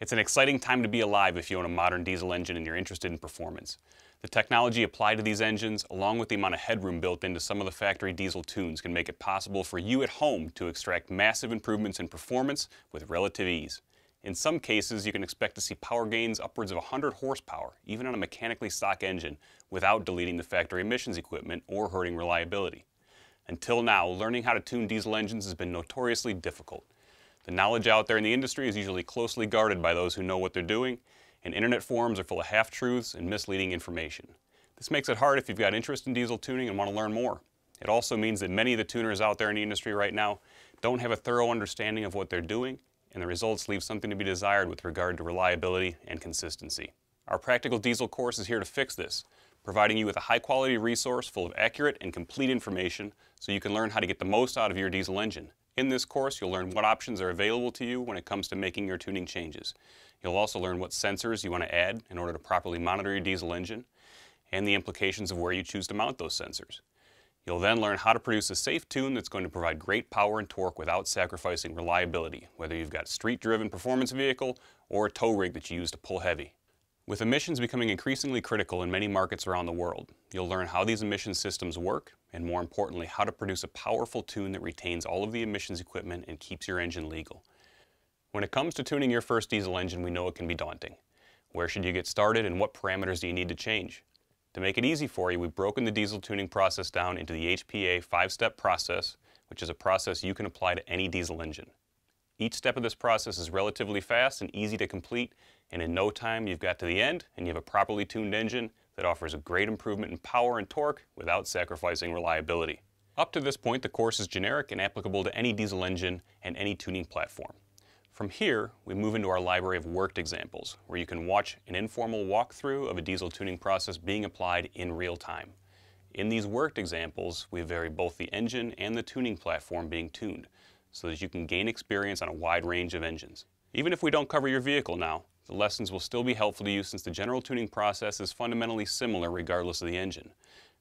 It's an exciting time to be alive if you own a modern diesel engine and you're interested in performance. The technology applied to these engines, along with the amount of headroom built into some of the factory diesel tunes, can make it possible for you at home to extract massive improvements in performance with relative ease. In some cases, you can expect to see power gains upwards of 100 horsepower, even on a mechanically stock engine, without deleting the factory emissions equipment or hurting reliability. Until now, learning how to tune diesel engines has been notoriously difficult. The knowledge out there in the industry is usually closely guarded by those who know what they're doing, and internet forums are full of half-truths and misleading information. This makes it hard if you've got interest in diesel tuning and want to learn more. It also means that many of the tuners out there in the industry right now don't have a thorough understanding of what they're doing, and the results leave something to be desired with regard to reliability and consistency. Our Practical Diesel course is here to fix this, providing you with a high-quality resource full of accurate and complete information so you can learn how to get the most out of your diesel engine. In this course, you'll learn what options are available to you when it comes to making your tuning changes. You'll also learn what sensors you want to add in order to properly monitor your diesel engine and the implications of where you choose to mount those sensors. You'll then learn how to produce a safe tune that's going to provide great power and torque without sacrificing reliability, whether you've got a street-driven performance vehicle or a tow rig that you use to pull heavy. With emissions becoming increasingly critical in many markets around the world, you'll learn how these emission systems work, and more importantly, how to produce a powerful tune that retains all of the emissions equipment and keeps your engine legal. When it comes to tuning your first diesel engine, we know it can be daunting. Where should you get started and what parameters do you need to change? To make it easy for you, we've broken the diesel tuning process down into the HPA 5-step process, which is a process you can apply to any diesel engine. Each step of this process is relatively fast and easy to complete, and in no time you've got to the end and you have a properly tuned engine that offers a great improvement in power and torque without sacrificing reliability. Up to this point, the course is generic and applicable to any diesel engine and any tuning platform. From here, we move into our library of worked examples, where you can watch an informal walkthrough of a diesel tuning process being applied in real time. In these worked examples, we vary both the engine and the tuning platform being tuned, so that you can gain experience on a wide range of engines. Even if we don't cover your vehicle now, the lessons will still be helpful to you since the general tuning process is fundamentally similar regardless of the engine.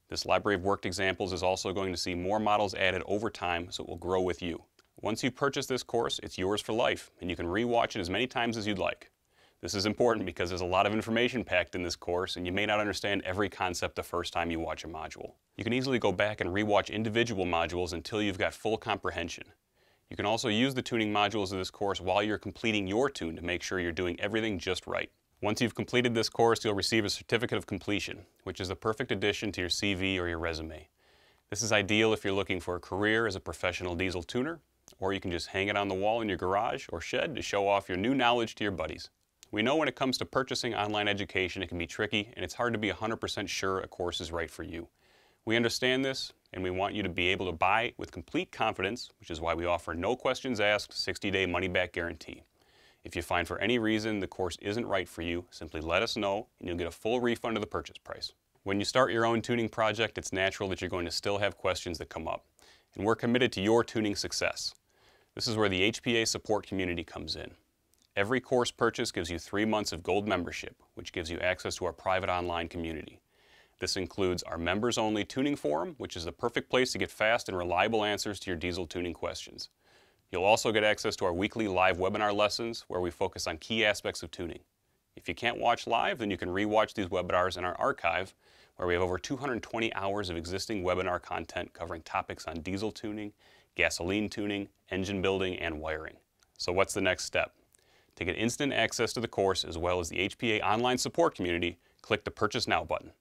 This library of worked examples is also going to see more models added over time, so it will grow with you. Once you purchase this course, it's yours for life, and you can re-watch it as many times as you'd like. This is important because there's a lot of information packed in this course, and you may not understand every concept the first time you watch a module. You can easily go back and re-watch individual modules until you've got full comprehension. You can also use the tuning modules of this course while you're completing your tune to make sure you're doing everything just right. Once you've completed this course, you'll receive a certificate of completion, which is the perfect addition to your CV or your resume. This is ideal if you're looking for a career as a professional diesel tuner, or you can just hang it on the wall in your garage or shed to show off your new knowledge to your buddies. We know when it comes to purchasing online education, it can be tricky, and it's hard to be 100% sure a course is right for you. We understand this, and we want you to be able to buy with complete confidence, which is why we offer no questions asked, 60-day money-back guarantee. If you find for any reason the course isn't right for you, simply let us know, and you'll get a full refund of the purchase price. When you start your own tuning project, it's natural that you're going to still have questions that come up, and we're committed to your tuning success. This is where the HPA support community comes in. Every course purchase gives you 3 months of gold membership, which gives you access to our private online community. This includes our members-only tuning forum, which is the perfect place to get fast and reliable answers to your diesel tuning questions. You'll also get access to our weekly live webinar lessons, where we focus on key aspects of tuning. If you can't watch live, then you can re-watch these webinars in our archive, where we have over 220 hours of existing webinar content covering topics on diesel tuning, gasoline tuning, engine building, and wiring. So what's the next step? To get instant access to the course as well as the HPA online support community, click the Purchase Now button.